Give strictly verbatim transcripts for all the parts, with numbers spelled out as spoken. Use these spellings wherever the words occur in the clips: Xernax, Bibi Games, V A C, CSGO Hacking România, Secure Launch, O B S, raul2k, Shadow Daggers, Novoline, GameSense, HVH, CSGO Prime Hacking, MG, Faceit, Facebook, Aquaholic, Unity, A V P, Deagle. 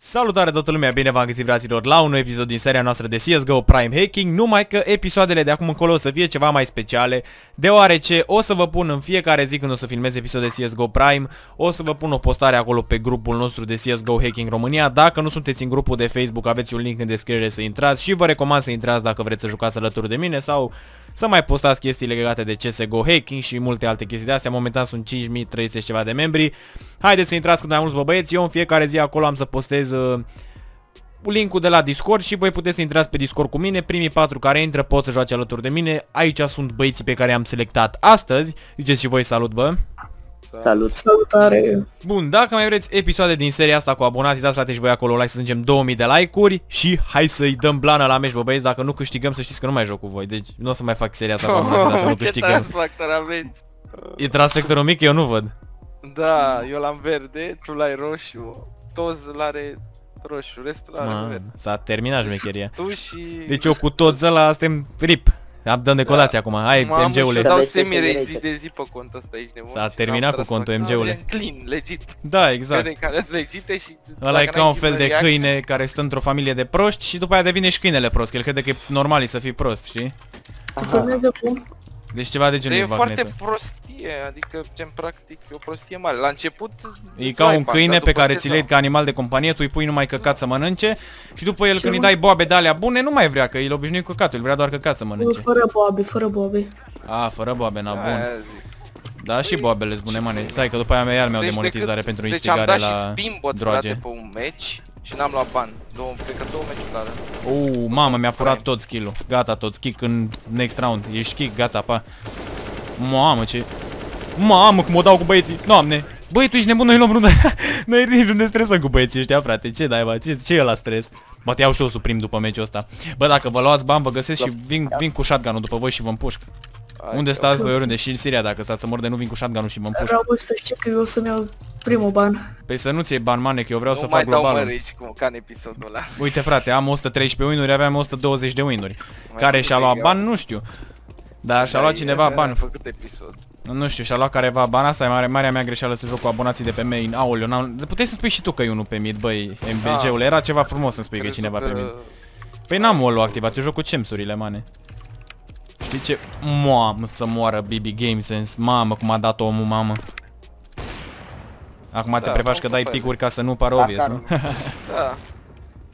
Salutare toată lumea, bine v-am găsit fraților la un nou episod din seria noastră de C S G O Prime Hacking. Numai că episoadele de acum încolo o să fie ceva mai speciale, deoarece o să vă pun în fiecare zi când o să filmez episod de C S G O Prime, o să vă pun o postare acolo pe grupul nostru de C S G O Hacking România. Dacă nu sunteți în grupul de Facebook, aveți un link în descriere să intrați și vă recomand să intrați dacă vreți să jucați alături de mine sau să mai postați chestii legate de C S G O Hacking și multe alte chestii de astea. Momentan sunt cinci mii trei sute ceva de membri. Haideți să intrați cât mai mulți, bă băieți. Eu în fiecare zi acolo am să postez uh, link-ul de la Discord și voi puteți să intrați pe Discord cu mine. Primii patru care intră pot să joace alături de mine. Aici sunt băieții pe care i-am selectat astăzi. Ziceți și voi salut, bă. Salut, salutare. Bun, dacă mai vreți episoade din seria asta cu abonați, dați frate și voi acolo like să strângem două mii de like-uri și hai să-i dăm blana la meci, bă băieți. Dacă nu câștigăm să știți că nu mai joc cu voi. Deci nu o să mai fac seria asta cu abonați dacă nu câștigăm. E transfectorul mic, eu nu văd. Da, eu l-am verde, tu l-ai roșu, toți l-are roșu, restul l-are verde. S-a terminat șmecheria. Tu și... Deci eu cu toți ăla suntem rip. Dăm decodații acum, hai M G-ule. Dau semi-rei zi de zi pe contul ăsta, ești nebun. S-a terminat cu contul M G-ule. Clean, legit. Da, exact. Ăla e ca un fel de câine care stă într-o familie de proști și după aia devine și câinele prost, că el crede că e normal să fii prost, știi? Deci ceva de genul. E foarte prostie, adică gen practic e o prostie mare. La început e ca un câine pe care ți-l iei ca animal de companie, tu îi pui numai căcat să mănânce și după el când îi dai boabe de alea bune nu mai vrea, că el obișnuit cu căcatul, el vrea doar căcat să mănânce. Fără boabe, fără boabe. A, fără boabe, na, bun. Da, și boabele bune, mane. Stai că după aia mi-a al meu de monetizare pentru instigare la droge. Pe un meci și n-am luat bani. Două, cred că două meciuri la rând. Uuu, mamă, mi-a furat tot skill-ul. Gata, tot kick în next round. Ești kick, gata, pa. Mamă, ce... Mamă, cum o dau cu băieții. Doamne. Băi, tu ești nebun, noi luăm runda. Noi nici nu ne stresăm cu băieții ăștia, frate. Ce dai, bă? Ce e ăla stres? Bă, te iau și eu suprim după meciul ăsta. Bă, dacă vă luați bani, vă găsesc și vin, vin cu shotgun-ul după voi și vă împușc. Unde stați voi oriunde? Și în Siria, dacă stați să mor de nu vin cu shotgun-ul și mă împușc. Vreau să știu că eu o să-mi iau primul ban. Păi să nu-ți iei ban, mane, că eu vreau să fac global. Uite frate, am o sută treisprezece win-uri, aveam o sută douăzeci de win-uri. Care și-a luat ban, nu știu. Dar și-a luat cineva ban. Nu știu, și-a luat careva ban, asta e mare, marea mea greșeală să joc cu abonații de pe main. Aoleu, puteai să spui și tu că e unul pe mid, băi, M B G-ul, era ceva frumos să-mi spui că e cineva pe mid. Păi n-am o activat, eu joc cu cemsurile, mane. Știi ce? Mamă, să moară Bibi Games, mamă, cum a dat omul, mamă. Acum da, te prefaci că dai picuri ca să nu par obvious, nu? Da.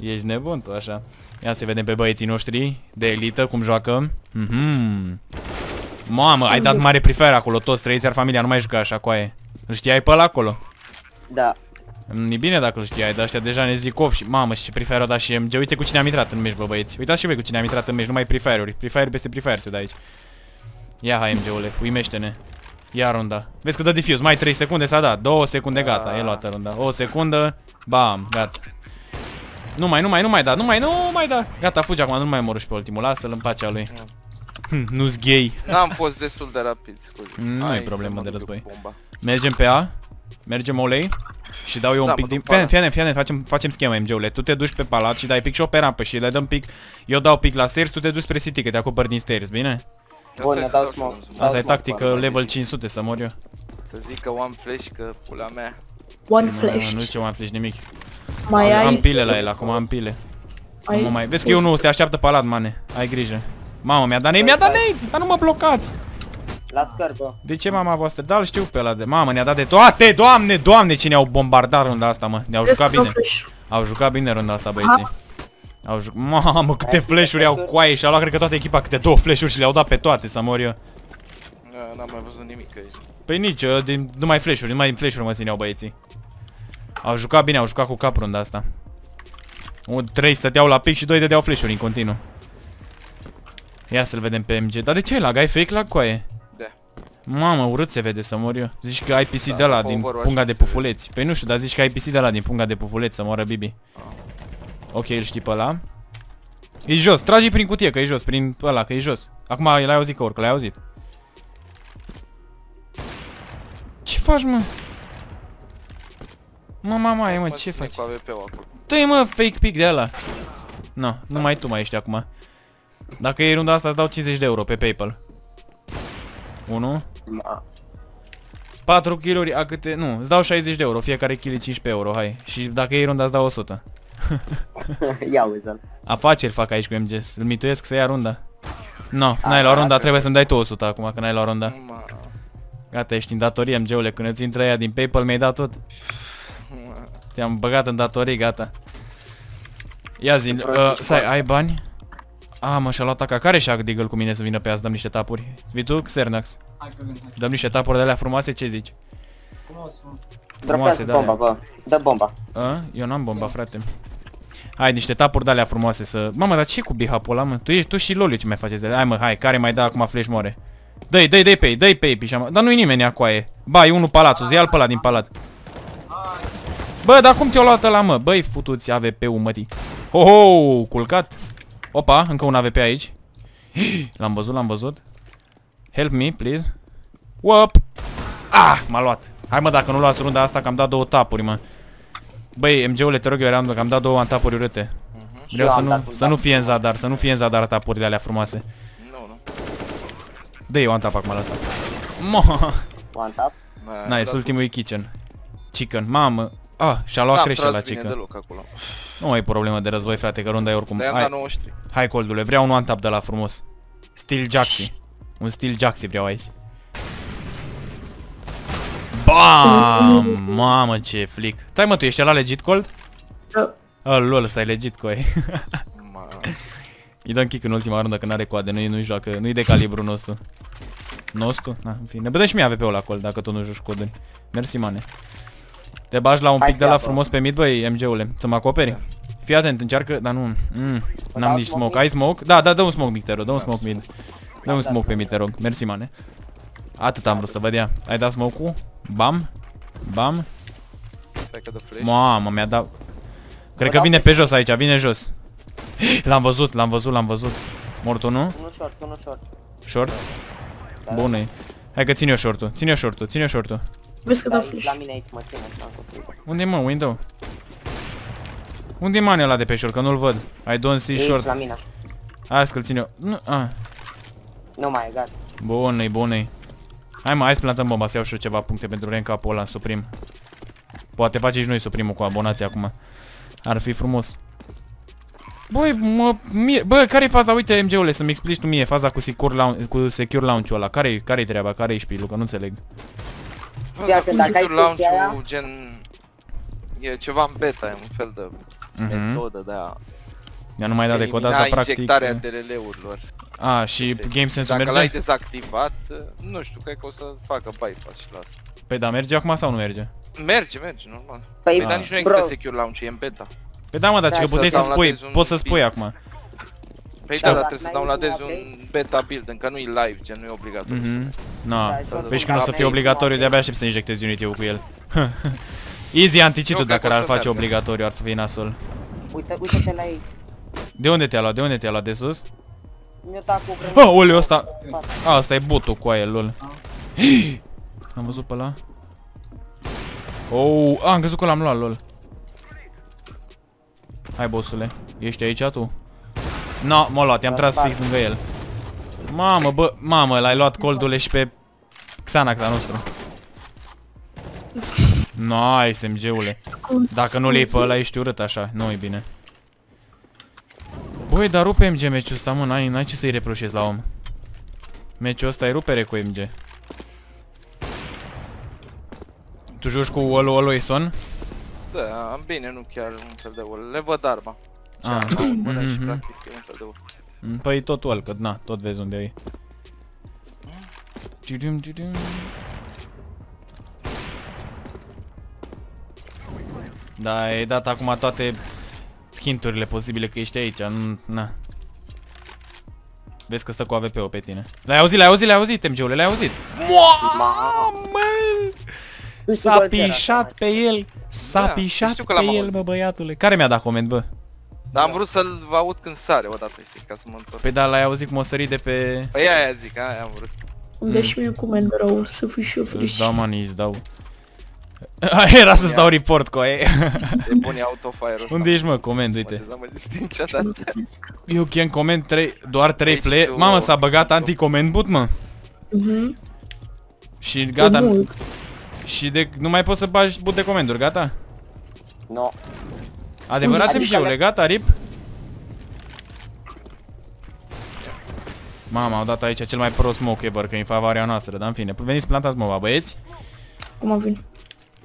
Ești nebun tu, așa. Ia să vedem pe băieții noștri de elită, cum joacă. Mm-hmm. Mamă, ai dat mare prefer acolo, toți trăiți, iar familia nu mai juca așa, coaie. Îl știai pe ăla acolo? Da. E bine dacă îl știai, dar ăștia deja ne zic off și... Mamă, și ce prefer a dat și M G. Uite cu cine am intrat în meci, bă băieți. Uitați și voi cu cine am intrat în meci, numai prefer-uri. Prefer peste prefer se dă aici. Ia hai M G-ule, uimește-ne. Ia runda. Vezi că dă defuse, mai trei secunde s-a dat, două secunde gata, e luată runda. O secundă, bam, gata. Nu mai, nu mai, nu mai da, nu mai, nu mai da. Gata, fuge acum, nu mai mor și pe ultimul, lasă-l în pacea lui. Hm, nu-s gay. N-am fost destul de rapid, scuze. Nu e problemă de război. Mergem pe A, mergem olei și dau eu un pic din... Fiane, fiane, facem, facem schema M G-ule. Tu te duci pe palat și dai pic și o pe rampă și le dăm pic. Eu dau pic la stairs, tu te duci spre city, că te acoperi din stairs, bine? Bun, dau smoke. Asta e tactică level cinci sute, să mor eu. Să zic că one flash, că pula mea. One flash. Nu zice one flash nimic. Mai ai... Am pile la el, acum am pile. Mai... Vezi că eu nu, se așteaptă palat, mane. Ai grijă. Mamă, mi-a dat nade, mi-a dat nade, dar nu mă blocați. La scărbă. De ce mama voastră? Da, îl știu pe ăla de... Mamă, ne-a dat de toate, doamne, doamne, cine au bombardat runda asta, mă. Ne-au jucat bine. Au jucat bine runda asta, băieții. Au juc... Mamă, câte flash-uri au coaie și-a luat, cred că toată echipa câte două flash-uri și le-au dat pe toate, să mor eu. N-am mai văzut nimic aici. Păi nici, din, numai flash-uri, numai din flash-uri mă țineau băieții. Au jucat bine, au jucat cu cap runda asta. Trei stăteau la pic și doi dădeau flash-uri în continuu. Ia să-l vedem pe M G. Dar de ce ai lag? Ai fake lag, coaie? Da. Mamă, urât se vede, să mor eu. Zici că ai P C de-ala din punga de pufuleți. Păi nu știu, dar zici că ai P C de-ala din punga de pufuleți, să moară Bibi. Ok, îl știi pe ăla. E jos, trage prin cutie, că e jos, prin ăla, că e jos. Acum l-ai auzit că urcă, l-ai auzit. Ce faci, mă? Mă, mama, mă, ce faci? Dă-i, mă, fake pic de ăla. Nu, numai tu mai ești acum. Dacă e runda asta, îți dau cincizeci de euro pe PayPal. unu. patru kill-uri a câte... Nu, îți dau șaizeci de euro, fiecare kill e cincisprezece euro, hai. Și dacă e runda, îți dau o sută. Ia uzi-l. Afaceri fac aici cu M G. Îl mituiesc să ia runda. No, n-ai luat runda, trebuie să-mi dai tu o sută acum, că n-ai luat runda. Gata, ești în datorie, M G-ule, când îți intră aia din PayPal mi-ai dat tot. Te-am băgat în datorii, gata. Ia zi, uh, stai, ai bani? A, mă, și-a luat aca. Care și-a Deagle cu mine să vină pe azi, dăm niște tapuri. Vii tu, Xernax? Dăm niște tapuri de alea frumoase, ce zici? Frumos, frumos. Frumoase, da. Bomba, bă. Dă bomba. A? Eu n-am bomba, frate. Hai, niște tapuri de alea frumoase să... Mamă, dar ce cu bihapul ăla, mă? Tu, tu și Loliu ce mai faceți de alea? Hai, mă, hai, care mai dă acum flash moare? Dă-i, dă-i, dă-i pe ei, dă-i pe ei, pișama. Dar nu-i nimeni acoaie. Ba, e unul palatul, ia-l pe ăla din palat. Bă, dar cum te-o luat ăla, mă? Băi, futuți A V P-ul, mătii. Ho, ho, culcat. Opa, încă un A V P aici. L-am văzut, l-am văzut. Help me, please. Wop. Ah, m-a luat. Hai, mă, dacă nu luați runda asta, că am dat două tapuri, mă. Băi, M G-ule, te rog, eu eram, că am dat două antapuri urâte. Vreau să nu, să nu fie în zadar, să nu fie în zadar tapurile alea frumoase. Nu, nu. Dă-i one tap acum la asta. Mo. One tap? Nice, ultimul kitchen. Chicken, mamă. Ah, și-a luat crește la chicken. Nu mai e problemă de război, frate, că runda e oricum. Hai, hai coldule, vreau un one tap de la frumos. Steel Jaxi. Un Steel Jaxi vreau aici. Bam! Mamă, ce flic. Stai, mă, tu ești la legit cold? Da. Oh, lol, stai legit coi. Îi dăm kick în ultima rundă că n-are coade, nu-i nu joacă, nu-i de calibru nostru. Nostru? Na, în fine. Ne bădem și mie A V P-ul la cold dacă tu nu joci coduri. Mersi, mane. Te bagi la un pic de la frumos pe mid, băi, M G-ule, să mă acoperi? Fii atent, încearcă, dar nu, n-am nici smoke. Ai smoke? Da, da, dă un smoke mic, te rog, dă un smoke mid. Dă un smoke pe mid, te rog, mersi, mane. Atât am vrut să văd ea. Ai dat smoke-ul? Bam. Bam. Mamă, mi-a dat. Cred că vine pe jos aici, vine jos. L-am văzut, l-am văzut, l-am văzut. Mortul, nu? Nu short, nu short. Short? Bună-i. Hai că ține eu short-ul, ține eu short-ul, ține eu short-ul. Vezi că dau flash. La mine aici, mă, ține, așa, o să-i dau. Unde-i, mă, window? Unde-i mani ăla de pe short, că nu-l văd. I don't see short. La mine. Hai că-l țin eu. Nu mai e, gata. Bună-i, bună-i. Hai, mă, hai să plantăm bomba, să iau și eu ceva puncte pentru rank-up-ul ăla, suprim. Poate face și noi suprimul cu abonații acum. Ar fi frumos. Băi, mă, mie, bă, care-i faza? Uite, M G-ule, să-mi explici tu mie faza cu Secure Launch, cu Secure Launch-ul ăla. Care-i care-i treaba? Care-i șpilul? Că nu înțeleg. Faza cu Secure Launch-ul, gen... E ceva în beta, e un fel de metodă de a... Ea nu mai da de cod, asta practic... Elimina injectarea D L L-urilor. A, și GameSense-ul merge? Dacă l-ai dezactivat, nu știu, cred că o să facă bypass și la asta. Păi da, merge acum sau nu merge? Merge, merge, normal. Păi da, nici nu există Secure Launch, e în beta. Păi da, mă, dar că puteai să spui, poți să spui acum. Păi da, dar trebuie să downloadezi un beta build, încă nu-i live, gen, nu e obligatoriu. No, păi și când o să fie obligatoriu, de-abia aștept să injectezi Unity-ul cu el. Easy anti-cheat-ul dacă l-ar face obligatoriu, ar fi nasol. Uite-te la ei. De unde te-a luat, de unde te-a luat, de sus? Oh, oleu ăsta. A, ăsta e botul cu aia, lol. Am văzut pe ăla. Oh, am crezut că l-am luat, lol. Hai, bossule, ești aici tu? No, m-a luat, i-am tras fix lângă el. Mamă, bă, mamă, l-ai luat coldule și pe Xanaxa nostru. Nice, M G-ule. Dacă nu-l iei pe ăla, ești urât așa, nu-i bine. Băi, dar rupe M G meciul ăsta, mă, n-ai ce să-i reproșezi la om. Meciul ăsta e rupere cu M G. Tu joci cu Oloison? Da, am bine, nu chiar un fel de ul. Le văd arma. Ah. Păi tot ul, că na, tot vezi unde e. Da, ai dat acum toate hinturile posibile că ești aici, na. Vezi că stă cu A V P-ul pe tine. L-ai auzit, l-ai auzit, l-ai auzit, M G-ule, l-ai auzit. S-a pișat pe el, s-a pișat pe el, bă, băiatule. Care mi-a dat coment, bă? Dar am vrut să-l aud când sare odată, știi, ca să mă întorc. Păi da, l-ai auzit cum o sări de pe... Păi aia zic, aia am vrut. Îmi dă și mie coment rău, să fii și eu fericit. Îți dau, mani, îți dau. Era să-ți dau report cu aia. E bun, e autofire-ul ăsta. Unde ești, mă? Coment, uite. Eu can coment doar trei play. Mamă, s-a băgat anti-coment boot, mă. Și gata. Și de, nu mai poți să bagi boot de comanduri, gata? Nu. Adevărat M G-ul legat, arip. Mama, au dat aici cel mai prost smoke ever, că e în favoarea noastră, dar în fine. Veniți, plantați mova, băieți. Cum am venit?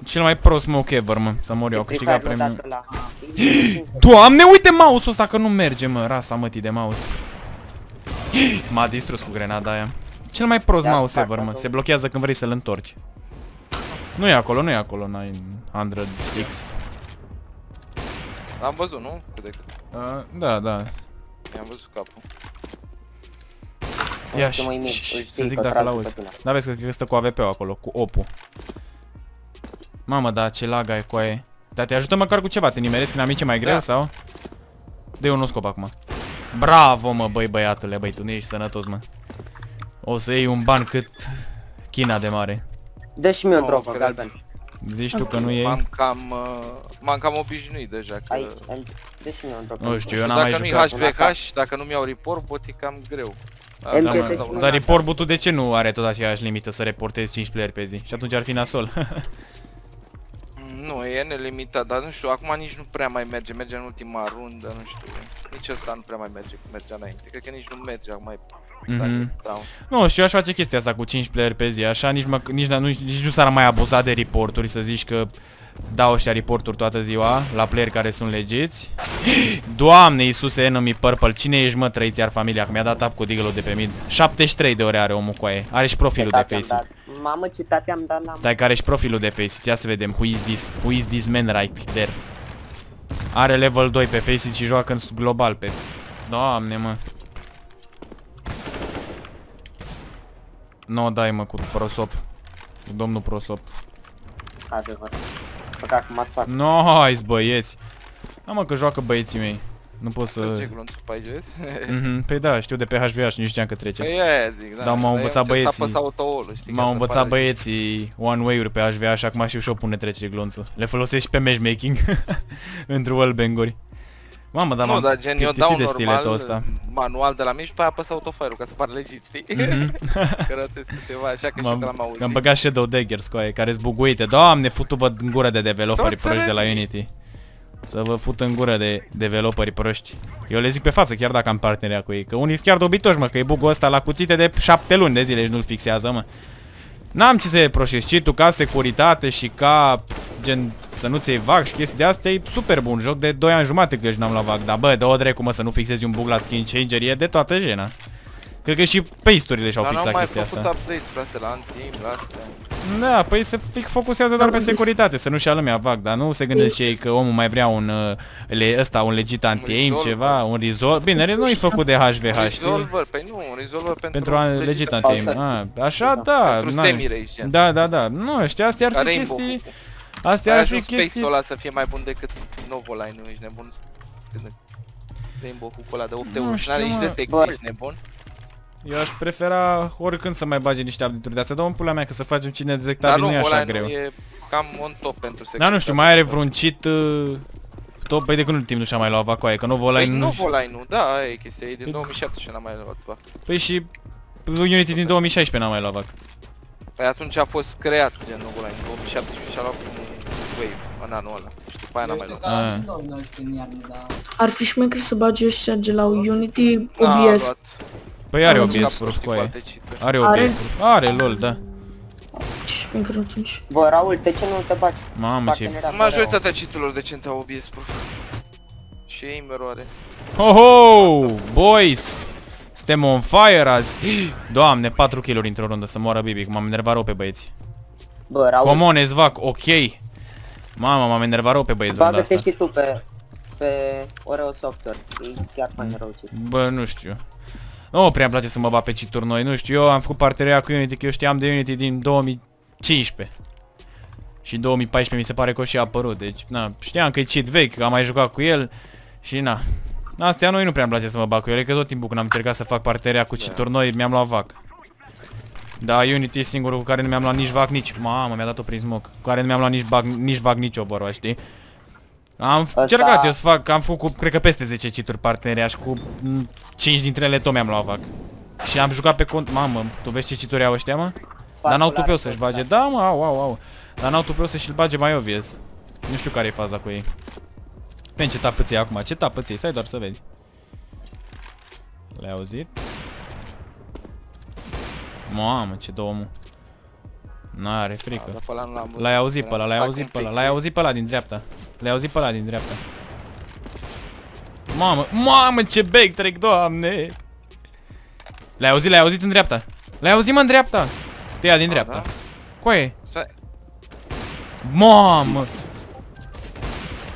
Cel mai prost smoke ever, mă, să mor eu, a câștigat premiul. Doamne, uite mouse-ul ăsta că nu merge, mă, rasa mătii de mouse. M-a distrus cu grenada aia. Cel mai prost mouse ever, mă, se blochează când vrei să-l întorci. Nu e acolo, nu e acolo, nouă sute X. L-am văzut, nu? Da, da. I-am văzut capul. Ia și să zic dacă l-auzi. Dar vezi că stă cu A V P-ul acolo, cu O P-ul. Mamă, dar ce laga e cu aia. Dar te ajută măcar cu ceva, te nimerezi când amice mai greu sau? Dă-i un scop acum. Bravo, mă, băi băiatule, băi, tu nu ești sănătos, mă. O să iei un ban cât China de mare. Dă și mie o dropă, galben. Zici tu că nu iei? M-am cam, m-am cam obișnuit deja că... Dă și mie o dropă. Nu știu, eu n-am mai jucat. Dacă nu-i H V H, dacă nu-mi iau report, pot e cam greu. Dar report-ul de ce nu are tot aceeași limită să reportezi cinci playeri pe zi? Și atunci ar fi nasol. Nu, e nelimitat, dar nu știu, acum nici nu prea mai merge, merge în ultima rundă, nu știu. Nici ăsta nu prea mai merge, mergea înainte, cred că nici nu merge acum. Nu, și eu aș face chestia asta cu cinci playeri pe zi, așa nici nu s-ar mai abuza de reporturi, să zici că dau ăștia reporturi toată ziua la playeri care sunt legiți. Doamne Iisuse, enemy purple, cine ești, mă, trăiți iar familia, că mi-a dat tap cu diggle-ul de pe mid. șaptezeci și trei de ore are omul cu aia, are și profilul de face. Mamă, ce tate am dat la... Stai că are și profilul de Faceit, ia să vedem, who is this, who is this man right there. Are level doi pe Faceit și joacă în global pe... Doamne, mă. Nu o dai, mă, cu prosop, cu domnul prosop. Adevărat. Păcat că m-a spus. Nice, băieți. Da, mă, că joacă băieții mei. Nu pot să... Păi da, știu de pe H V H, nici știam că trece. Dar m-au învățat băieții. M-au învățat băieții one way-uri pe H V H și acum știu și-o pune trece glonțul. Le folosesc și pe matchmaking. Într-un wallbang-uri. Mamă, dar m-am plictisit de stiletul ăsta. Manual de la mine și pe aia apăs autofire-ul ca să par legit, știi? Că rătesc câteva, așa că știu că l-am auzit. Am băgat Shadow Daggers cu aia, care-s buguite. Doamne, futu-vă în gură de developerii proști de la Unity. Să vă fut în gură de developeri proști. Eu le zic pe față, chiar dacă am parteneria cu ei. Că unii sunt chiar dobitoși, mă, că e bugul ăsta la cuțite de șapte luni de zile și nu-l fixează, mă. N-am ce să reproșesc, și tu ca securitate și ca gen să nu-ți iei V A C și chestii de astea, e super bun joc de doi ani jumate că n-am luat V A C. Dar bă, dă-o drecu, mă, să nu fixezi un bug la skin changer, e de toată jena. Cred că și paste-urile și-au fixat chestia asta. Dar n-au mai făcut update, frate, la anti-aim, la astea. Da, păi se focusează doar pe securitate, să nu-și ia lumea V A C, dar nu se gândesc cei că omul mai vrea un ăsta, un legit anti-aim, ceva, un resolver. Bine, nu-i făcut de H V H, știi? Resolver, păi nu, un resolver pentru legit anti-aim. Așa, da. Pentru semi-rage. Da, da, da. Nu, știi, astea ar fi chestii... Astea ar fi chestii... Space-ul ăla să fie mai bun decât Novoline, nu ești nebun? Rainbow-ul ăla de opt euro, n-are nici detect, ești nebun? Eu aș prefera oricând să mai bage niște update-uri de astea, dar un pula mea că să faci un cine detectabil nu e așa greu. Dar nu, e cam on top pentru securitate. Dar nu știu, mai are vreun cheat uh, top, păi de când timp nu și-a mai luat V A C-ul aia, că Novoline nu... Păi Novoline-ul, da, e chestia, e din două mii șaptesprezece n-a mai luat V A C. Păi și Unity din două mii șaisprezece n-a mai luat V A C. Păi atunci a fost creat de Novoline, în două mii șaptesprezece și-a luat Wave în anul ăla. Ar fi șmecări să bagi ăștia de la Unity O B S. Păi are O B S proof cu aia. Are O B S proof. Are, lol, da. Bă, Raul, de ce nu te bagi? Mamă, ce... Majoritatea cheat-urilor decente au O B S proof. Și ei meroare. Ho-ho! Boys! Suntem on fire azi! Doamne, patru kill-uri într-o rundă, să moară Bibi, că m-am enervat rău pe băieți. Bă, Raul... Come on, S V A C, ok! Mamă, m-am enervat rău pe băieți runda asta. Bagă-te și tu pe... pe... Oreo Software, e chiar mai rău cheat. Bă, nu știu. Nu prea îmi place să mă bat pe cheat-uri noi, nu știu, eu am făcut parteria cu Unity, că eu știam de Unity din două mii cincisprezece. Și în două mii paisprezece mi se pare că o și a apărut, deci, na, știam că e cheat vechi, că am mai jucat cu el și na. Astea noi nu prea îmi place să mă bat cu ele, că tot timpul când am încercat să fac parteria cu cheat-uri noi, mi-am luat V A C. Dar Unity e singurul cu care nu mi-am luat nici V A C nici, mamă, mi-a dat-o prin smoke, cu care nu mi-am luat nici V A C nici, V A C, nici o bărba, știi? Am încercat eu să fac, am făcut cu, cred că peste zece cheat-uri parteneria și cu cinci dintre ele tot mi-am luat V A C. Și am jucat pe cont, mamă, tu vezi ce cheat-uri au ăștia, mă? Dar n-au tupeu să-și bage, da, mă, au, au, au. Dar n-au tupeu să-și-l bage mai obvious. Nu știu care e faza cu ei. Pen ce tapă ți-ai acum, ce tapă ți-ai, stai doar să vezi. Le-ai auzit? Mamă, ce două omul. N-are frică. L-ai auzit pe ăla, l-ai auzit pe ăla, l-ai auzit pe ăla din dreapta. L-ai auzit pe ăla din dreapta. Mamă, mamă, ce bec trec, doamne. L-ai auzit, l-ai auzit în dreapta. L-ai auzit, mă, în dreapta. Te ia din dreapta. Coaie. Mamă.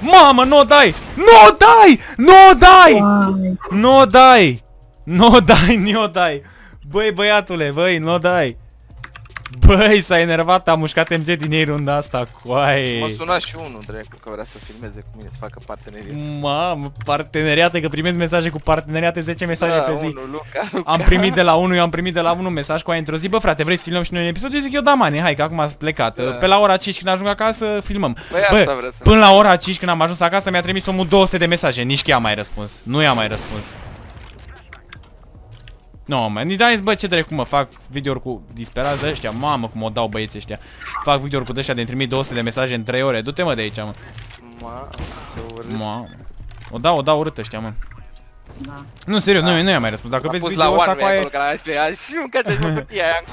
Mamă, nu o dai! Nu o dai! Nu o dai! Nu o dai! Nu o dai, nu o dai! Băi, băiatule, băi, nu o dai! Băi, s-a enervat, a mușcat M G din ei runda asta, coaie! M-a sunat și unul, dracu, că vrea să filmeze cu mine, să facă parteneriate. Mamă, parteneriate, că primez mesaje cu parteneriate, zece mesaje da, pe zi. Unu, Luca, Luca. Am primit de la unul, eu am primit de la unul mesaj cu aia într-o zi, bă frate, vrei să filmăm și noi un episod? Eu zic eu, da, mane, hai că acum ați plecat. Da. Pe la ora cinci când ajung acasă, filmăm. Bă, bă până la ora cinci când am ajuns acasă, mi-a trimis omul două sute de mesaje, nici chiar mai răspuns. Nu i-a mai răspuns. No, mă, nici zis, bă, ce dracu, mă, fac video-uri cu disperați de ăștia, mamă, cum o dau băieții ăștia. Fac video-uri cu de-ăștia de trimit două sute de mesaje în trei ore, du-te, mă, de aici, mă. Mamă, ce urât. Mamă, o dau, o dau urât ăștia, mă. Da. Nu, serios, da. Nu, nu i-am mai răspuns, dacă vezi video-ul ăsta cu aia...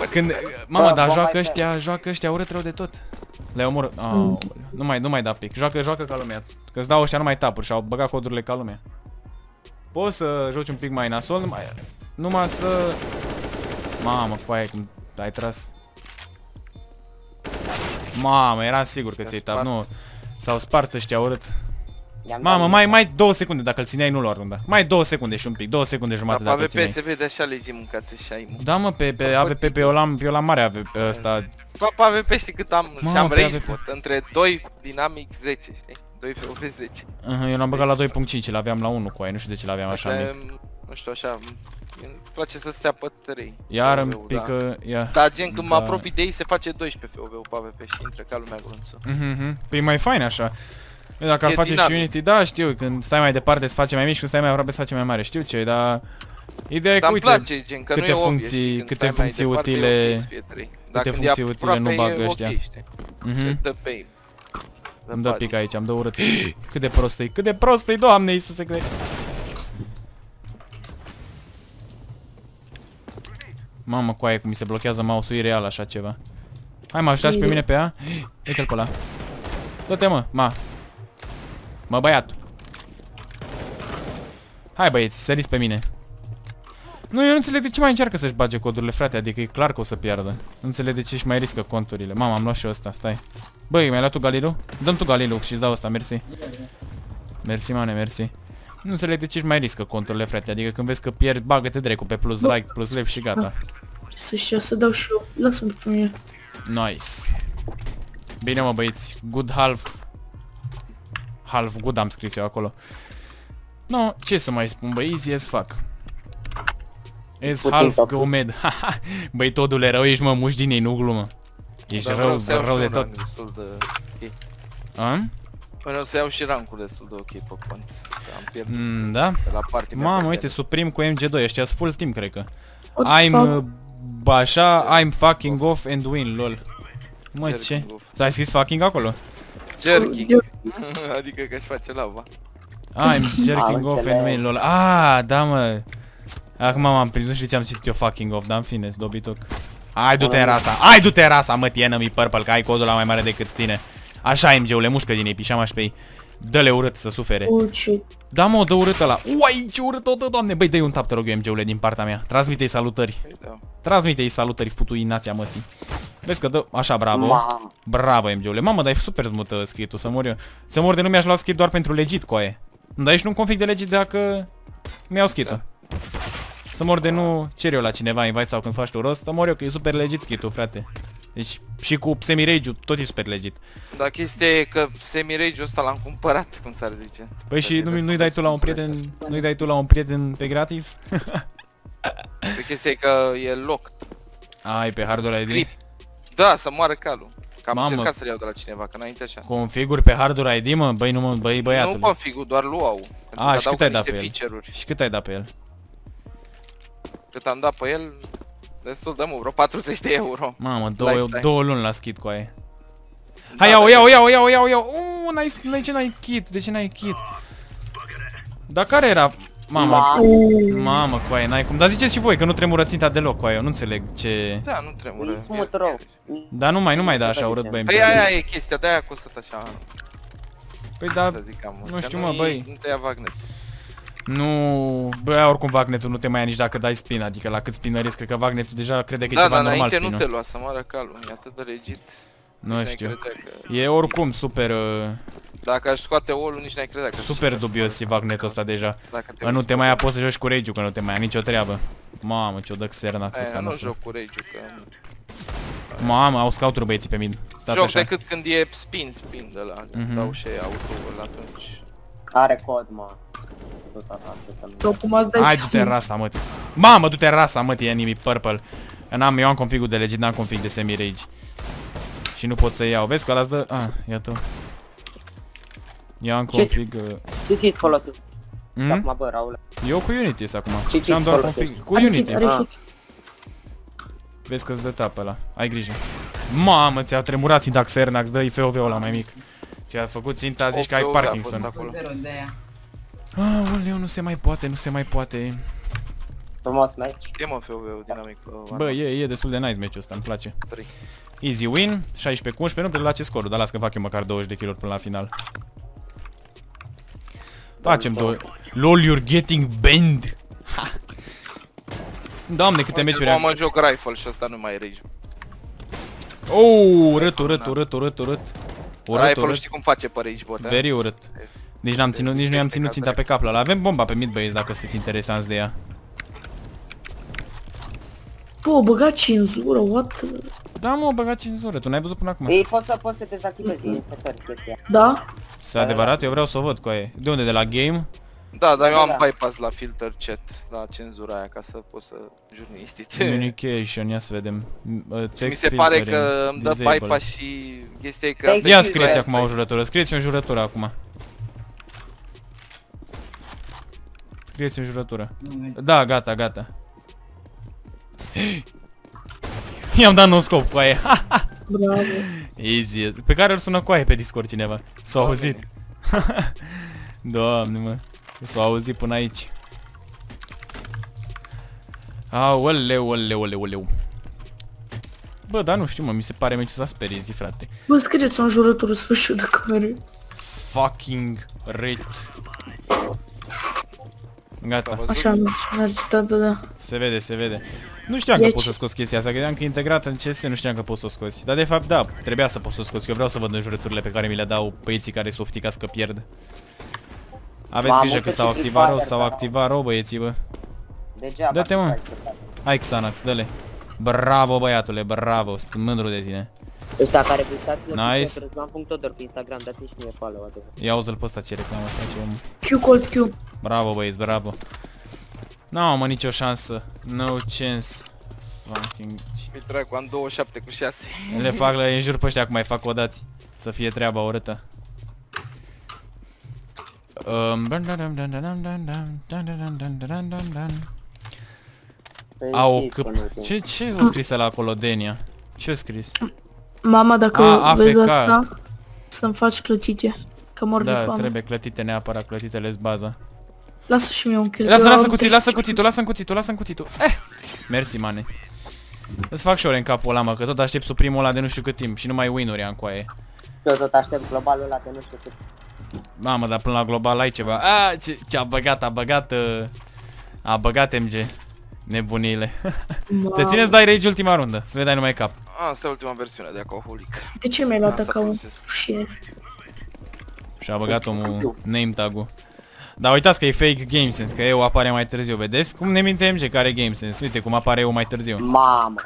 Când, mamă, dar joacă ăștia, joacă ăștia urât rău de tot. Le-ai omorât, aoleu, nu mai, nu mai da pic, joacă, joacă ca lumea. Că-ți dau ăștia numai tapuri și-au băgat codurile ca lumea. Poți să joci un pic mai nasol, mai. Numai să... Mamă, coaie, cum ai tras. Mamă, eram sigur că ți-ai tap, nu. S-au spart ăștia urât. Mamă, mai, mai două secunde, dacă îl țineai nu lua runda. Mai două secunde și un pic, două secunde jumate dacă îl țineai. Pe A V P se vede așa legii mâncați și ai. Da mă, pe, pe A V P, pe eu l-am, eu l-am mare A V P ăsta. Top A V P știi cât am, și am range pot, între doi dinamic zece, știi? doi pe zece. Eu l-am băgat la doi punct cinci, l-aveam la unu cu aia, nu știu de ce l-aveam așa mic. Nu știu, așa... Îmi place să stea pe trei. Iar îmi pică... Dar gen când mă apropii de ei se face doisprezece F O V-ul pe A V P și intră ca lumea grunță. Păi e mai fain așa. Dacă ar face și Unity, da, știu, când stai mai departe se face mai mici, când stai mai aproape se face mai mare, știu ce, dar... Ideea e că uite, câte funcții, câte funcții utile... Câte funcții utile nu bagă ăștia. Îmi dă pic aici, îmi dă urât. Cât de prostă-i, cât de prostă-i, Doamne Iisuse, cât de... Mamă, coaie, cum mi se blochează mouse-ul, ireal așa ceva. Hai, mă, ajutați pe mine pe ea. Uite-l pe ăla. Dă-te, mă, ma. Mă, băiatul. Hai, băieți, săriți pe mine. Nu, eu nu înțeleg de ce mai încearcă să-și bage codurile, frate, adică e clar că o să piardă. Nu înțeleg de ce își mai riscă conturile. Mamă, am luat și ăsta, stai. Băi, mi-ai luat tu Galilu? Dă-mi tu Galilu și-ți dau ăsta, mersi. Mersi, mane, mersi. Nu înțeleg de ce își mai riscă conturile, frate, adică când vezi că pierzi, bagă-te dracu pe plus like, plus left și gata. Să-și eu, să dau și eu, lasă-mă pe mine. Nice. Bine mă băieți, good half. Half good am scris eu acolo. No, ce să mai spun bă, easy as fuck. As half go mad. Băi, todule, rău ești mă, muși din ei, nu glumă. Ești rău, rău de tot. A? Păi o să iau și rancul destul de ok pe cont. Am pierdut mm, da? La party. Mamă, uite, suprim cu M G doi, ăștia sunt full team, cred că. What I'm, uh, așa, I'm fucking off and win, lol. Mă, jerking ce? Ți-ai scris fucking acolo? Jerking. Adică că-și face lava. I'm jerking off and win, lol. Ah, da, mă. Acum m-am prins, nu știu ce am citit eu fucking off, dar în fine, dobitoc. Hai, du-te în rasa, hai, du-te în rasa, mă, tie enemy purple, că ai codul la mai mare decât tine. Așa M G-ule, mușcă din ei, pișama și pe ei. Dă-le urât să sufere. Da mă, dă urât ăla. Uai, ce urât o dă, doamne. Băi, dă-i un tap, te rog eu, M G-ule, din partea mea. Transmite-i salutări. Transmite-i salutări, futui nația măsii. Vezi că dă... Așa, bravo. Bravo, M G-ule. Mamă, dai super smut skit-ul, să mor eu. Să mor de nu mi-aș lua skit doar pentru legit, coaie. Dar ești nu-mi conflict de legit dacă... mi-au skit-ul. Să mor de nu cer eu la cineva invite sau când faci tu rost, să mor eu că e super legit skit-ul, frate. Deci și cu semi-rage-ul tot e super legit. Dar chestia e că semi-rage-ul ăsta l-am cumpărat, cum s-ar zice. Păi de și nu-i nu dai tu la un prieten, nu-i dai tu la un prieten pe gratis? Pe chestia e că e locked. Ai pe hardul I D? Da, să moară calul. Că am încercat să-l iau de la cineva, că înainte așa. Configuri pe hardul I D, mă? Băi, nu mă, băi, băiatule. Nu configuri, doar luau. A, și cât ai dat pe el? Și cât ai dat pe el? Cât am dat pe el? Destul, dă-mă, vreo patruzeci de euro. Mamă, două, două luni la skit cu aia. Hai, iau, iau, iau, iau, iau, iau. Uuu, de ce n-ai kit? De ce n-ai kit? Dar care era? Mama, mamă, coaie, n-ai cum. Dar ziceți și voi că nu tremură ținta deloc, coaie, eu nu înțeleg ce... Da, nu tremură. Dar nu mai, nu mai da așa urât, băi. Păi aia e chestia, de-aia a costat așa. Păi da, nu știu, mă, băi. Nu te ia Wagner. Nu, bă, oricum Wagnetul nu te mai ia nici dacă dai spin, adică la cât spinăriți, cred că Wagnetul deja crede că e ceva normal spinul. Da, nu te lua să moară calul, e atât de legit. Nu știu, e oricum super... Dacă aș scoate all-ul, nici n-ai credea că... Super dubios e Wagnetul ăsta deja. Nu te mai ia, poți să joci cu Rage-ul, că nu te mai ia nicio treabă. Mamă, ce-o dă Xernax ăsta, nu știu. Nu joc cu Rage-ul, că... Mamă, au scout-uri băieții pe mid. Joc decât când e spin, spin de la... Dau și auto-ul atunci. Are cod, mă. Hai, du-te în rasa, mă. Mamă, du-te în rasa, mă, e enemy purple. Eu am config-ul de legit, n-am config de semi-rage. Și nu pot să iau, vezi că ăla-ți dă... Ah, iată. Eu am config... Ce cheat folosesc? Acum, bă, Raul. Eu cu Unity sunt acum. Ce cheat folosesc? Cu Unity. Vezi că-ți dă tap ăla. Ai grijă. Mamă, ți-a tremurat ținta Xernax, dă-i F O V-ul ăla mai mic. Ți-a făcut ținta, zici că ai Parkinson. Aoleu, nu se mai poate, nu se mai poate. Frumos match. E, mă, F O V-ul dinamic. Bă, e destul de nice match-ul ăsta, îmi place. Easy win, șaisprezece cu unsprezece, nu trebuie la ce scorul, dar las că fac eu măcar douăzeci de kill-uri până la final. Facem două. LOL, you're getting banned. Doamne, câte meciuri am. Mă joc rifle și asta nu mai e rage. Oh, urât, urât, urât, urât, urât. Rifle-ul știi cum face pe rage bot. Very urât. Nici n-am ținut, nici nu i-am ținut ținta pe cap la ăla. Avem bomba pe mid, băieți, dacă sunteți interesanți de ea. Bă, o băgat cenzură, what? Da, mă, o băgat cenzură, tu n-ai văzut până acum. Ei, poți să, poți să dezactivezi, să faci chestia. Da? S-a adevărat? Eu vreau să o văd, coaie. De unde? De la game? Da, dar eu am bypass la filter chat, la cenzura aia, ca să poți să jurnaliști. Communication, ia să vedem. Mi se pare că îmi dă bypass și chestia e că... Ia scrieți acum o jurătură, scrieți o jurătură acum. Scrieți o jurătură. Da, gata, gata. I-am dat nou scop cu aia. Bravo. Easy. Pe care îl sună cu aia pe Discord cineva. S-a auzit. Doamne, mă. S-a auzit până aici. Aoleu, oleu, oleu, oleu. Bă, dar nu știu, mă, mi se pare meciul ăsta super easy, frate. Bă, scrieți o înjurătură sfârșitul de cameră. Fucking red. Gata. Așa, merge, da, da, da. Se vede, se vede. Nu știam că poți să scoți chestia asta, credeam că e integrată în C S, nu știam că poți să o scoți. Dar de fapt, da, trebuia să poți să o scoți, că eu vreau să văd înjurăturile pe care mi le dau băieții care sunt ofticați că pierd. Aveți grijă că s-au activat rău, s-au activat rău, băieții, bă. Dă-te, mă. Hai, Xanax, dă-le. Bravo, băiatule, bravo, sunt mândru de tine. Ăsta care vă uitați, l-am punctodor pe Instagram, dați și mie follow, adevărat. Ia uzi-l pe ăsta ce reclamă, ce om. Q cold Q. Bravo, băieți, bravo. N-am, mă, nicio șansă. No chance. Fucking... Mi dracu, am douăzeci și șapte cu șase. Le fac la înjur pe ăștia, acum mai fac o dați. Să fie treaba urâtă. Au câp... Ce, ce o scris ăla acolo, Denia? Ce o scris? Mama, dacă vezi asta, să-mi faci clătite. Că mor de foame. Da, trebuie clătite neapărat, clătitele-s baza. Lasă și mie un kill. Lasă, lasă cuțitul, lasă cuțitul, lasă cuțitul, lasă cuțitul. Eh! Mersi, mane. Îți fac și ore în capul ăla, mă, că tot aștept suprimul ăla de nu știu cât timp și numai win-uri am coaie. Eu tot aștept globalul ăla de nu știu cât. Mamă, dar până la global ai ceva. A, ce, ce a băgat, a băgat, a băgat M G. Nebunile. Te ține să dai rage ultima rundă, să le dai numai cap. Asta e ultima versiune de Aquaholic. De ce mi-ai luat acum? Și a băgat omul name tag-ul. Dar uitați că e fake GameSense, că eu apare mai târziu, vedeți? Cum ne minte M G care e GameSense? Uite cum apare eu mai târziu. Mamă.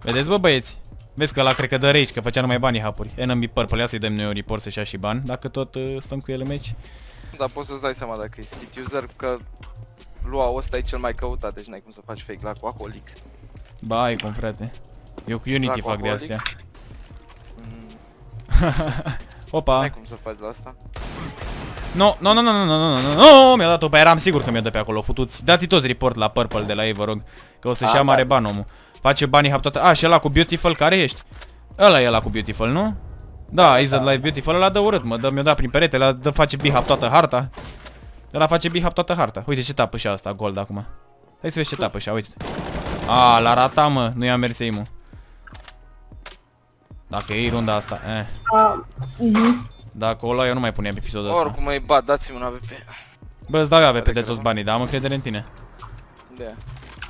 Vedeți, bă, băieți? Vezi că ăla cred că dă rage, că făcea numai banii hapuri. Enemy purple, ia să-i dăm noi un report să-și ia și bani, dacă tot uh, stăm cu el în meci. Dar poți să-ți dai seama dacă e skit user, că lua ăsta e cel mai căutat, deci n-ai cum să faci fake la Aquaholic. Ba, ai cum, frate. Eu cu Unity fac de astea. Opa. N-ai cum să faci la asta. No, no, no, no, no, no, no, no, mi-a dat-o, eram sigur că mi-o dă pe acolo, futuți. Dați-i toți report la purple de la ei, vă rog, că o să-și ia mare ban omul. Face banii hap toată, a, și ăla cu beautiful, care ești? Ăla e ăla cu beautiful, nu? Da, is that life beautiful, ăla dă urât, mă, mi-o da prin perete, ăla face bihap toată harta. Ăla face bihap toată harta. Uite ce tapă și asta, gold acum. Hai să vezi ce tapă și uite. A, l-a ratat, mă, nu i-a mers aim-ul. Dacă iei runda asta, eh. Dacă o lua eu nu mai puneam pe episodul ăsta. Oricum mai bat, dați-mi un A W P. Bă, îți dau eu A W P de toți banii, dar am încredere în tine. Da.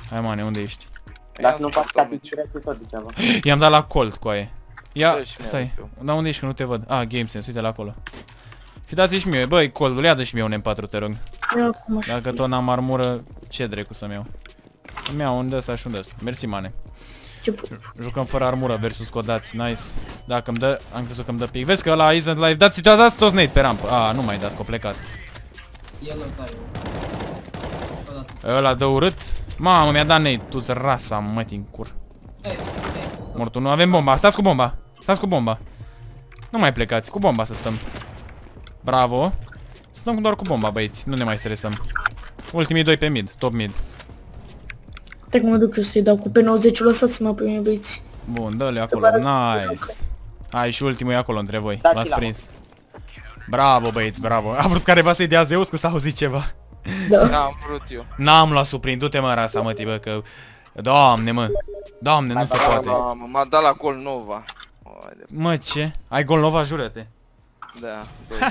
Hai, mane, unde ești? Dacă nu faci capicirea, tu tot degeaba. I-am dat la cold cu aia. Ia, stai, dar unde ești că nu te văd? Ah, GameSense, uite-l acolo. Și dați-i și mie, băi, coldul, ia dă și mie un M patru, te rog. Dacă tot n-am armură, ce drecu să-mi iau? Îmi iau un de-asta și un de-asta, mersi, mane. Jucăm fără armură versus codați, nice. Dacă îmi dă, am crezut că îmi dă pic. Vezi că ăla isn't live, dați-i, dați toți nade pe rampă. A, nu mai dați, că o plecat. Ăla dă urât. Mamă, mi-a dat nade, tu-ți rasa, măti, în cur. Mortul, nu avem bomba, stați cu bomba. Stați cu bomba. Nu mai plecați, cu bomba să stăm. Bravo. Stăm doar cu bomba, băieți, nu ne mai stresăm. Ultimii doi pe mid, top mid. Te mă duc eu să-i dau cu P nouăzeci, lăsați-mă pe mine, băieți. Bun, dă-le acolo, nice. Hai și ultimul e acolo între voi, l-ați prins. Bravo, băieți, bravo. A vrut careva să-i dea Zeus, că s-a auzit ceva. N-am vrut eu. N-am luat suprind, du-te mă rasa, mă, tibă, că... Doamne, mă. Doamne, nu se poate. M-a dat la gol Nova. Mă, ce? Ai gol Nova, jură-te. Da,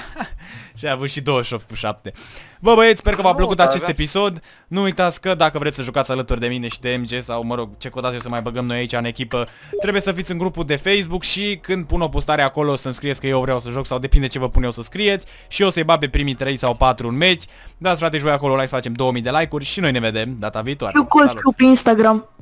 și a avut și douăzeci și opt cu șapte. Bă, băieți, sper că v-a plăcut acest episod. Nu uitați că dacă vreți să jucați alături de mine și de M G sau, mă rog, ce codați eu să mai băgăm noi aici în echipă, trebuie să fiți în grupul de Facebook și când pun o postare acolo să-mi scrieți că eu vreau să joc sau depinde ce vă pun eu să scrieți și eu să-i bat pe primii trei sau patru în meci. Dați, frate, și voi acolo like să facem două mii de like-uri și noi ne vedem data viitoare. Eu cold pe Instagram.